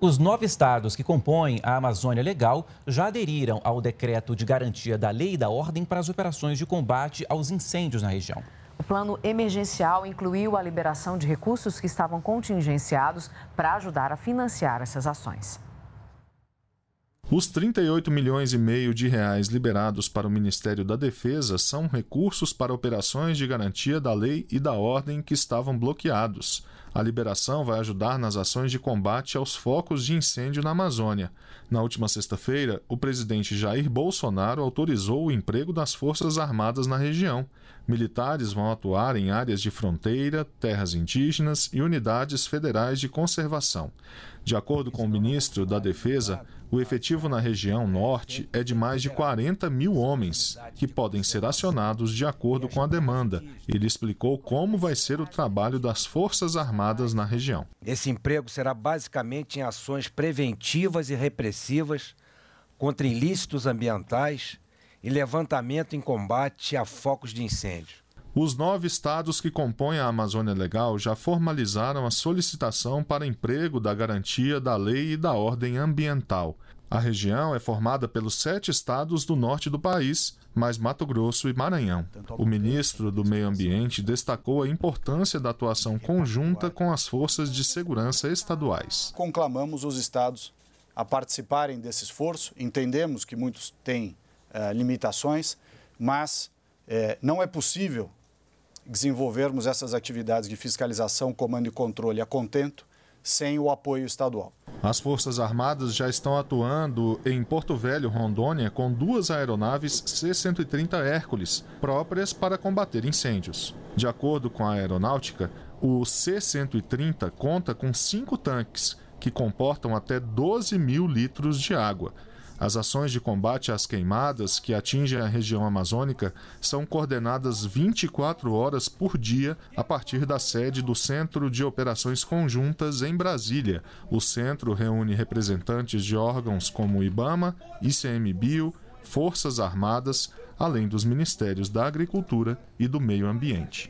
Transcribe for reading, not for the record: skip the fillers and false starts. Os 9 estados que compõem a Amazônia Legal já aderiram ao decreto de garantia da lei e da ordem para as operações de combate aos incêndios na região. O plano emergencial incluiu a liberação de recursos que estavam contingenciados para ajudar a financiar essas ações. Os 38 milhões e meio de reais liberados para o Ministério da Defesa são recursos para operações de garantia da lei e da ordem que estavam bloqueados. A liberação vai ajudar nas ações de combate aos focos de incêndio na Amazônia. Na última sexta-feira, o presidente Jair Bolsonaro autorizou o emprego das Forças Armadas na região. Militares vão atuar em áreas de fronteira, terras indígenas e unidades federais de conservação. De acordo com o ministro da Defesa, o efetivo na região norte é de mais de 40 mil homens, que podem ser acionados de acordo com a demanda. Ele explicou como vai ser o trabalho das Forças Armadas na região. Esse emprego será basicamente em ações preventivas e repressivas contra ilícitos ambientais e levantamento em combate a focos de incêndio. Os 9 estados que compõem a Amazônia Legal já formalizaram a solicitação para emprego da garantia da lei e da ordem ambiental. A região é formada pelos 7 estados do norte do país, mais Mato Grosso e Maranhão. O ministro do Meio Ambiente destacou a importância da atuação conjunta com as forças de segurança estaduais. Conclamamos os estados a participarem desse esforço. Entendemos que muitos têm limitações, mas não é possível desenvolvermos essas atividades de fiscalização, comando e controle a contento sem o apoio estadual. As Forças Armadas já estão atuando em Porto Velho, Rondônia, com 2 aeronaves C-130 Hércules, próprias para combater incêndios. De acordo com a aeronáutica, o C-130 conta com 5 tanques, que comportam até 12 mil litros de água. As ações de combate às queimadas que atingem a região amazônica são coordenadas 24 horas por dia a partir da sede do Centro de Operações Conjuntas em Brasília. O centro reúne representantes de órgãos como IBAMA, ICMBio, Forças Armadas, além dos Ministérios da Agricultura e do Meio Ambiente.